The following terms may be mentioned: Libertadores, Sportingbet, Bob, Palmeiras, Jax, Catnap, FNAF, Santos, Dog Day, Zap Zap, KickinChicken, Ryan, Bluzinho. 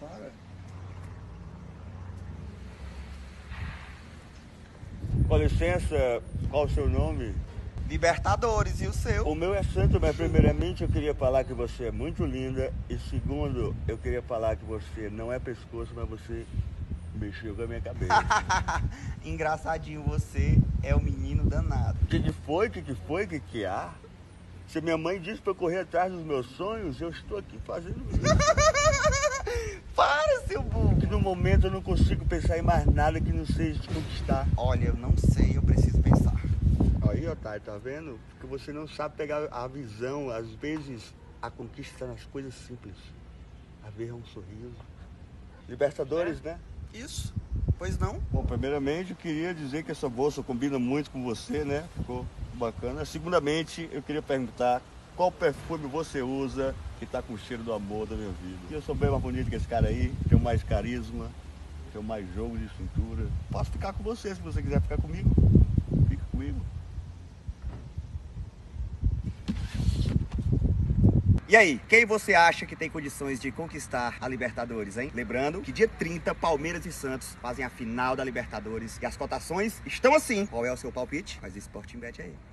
Para. Com licença, qual o seu nome? Libertadores, e o seu? O meu é Santos, mas primeiramente eu queria falar que você é muito linda. E segundo, eu queria falar que você não é pescoço, mas você mexeu com a minha cabeça. Engraçadinho, você é um menino danado. Que foi? Que foi? Que há? Se minha mãe disse pra eu correr atrás dos meus sonhos, eu estou aqui fazendo isso. Para, seu burro! Porque no momento eu não consigo pensar em mais nada que não seja te conquistar. Olha, eu não sei, eu preciso pensar. Aí, otário, tá vendo? Porque você não sabe pegar a visão. Às vezes, a conquista está nas coisas simples. A ver é um sorriso. Libertadores, né? Isso. Pois não? Bom, primeiramente, eu queria dizer que essa bolsa combina muito com você, né? Ficou bacana. Segundamente, eu queria perguntar qual perfume você usa que tá com o cheiro do amor da minha vida. Eu sou bem mais bonito que esse cara aí, tenho mais carisma, tenho mais jogo de cintura. Posso ficar com você, se você quiser ficar comigo. Fica comigo. E aí, quem você acha que tem condições de conquistar a Libertadores, hein? Lembrando que dia 30, Palmeiras e Santos fazem a final da Libertadores e as cotações estão assim. Qual é o seu palpite? Faz o Sportingbet aí.